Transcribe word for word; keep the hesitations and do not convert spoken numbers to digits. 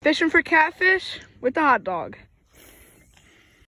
Fishing for catfish with the hot dog.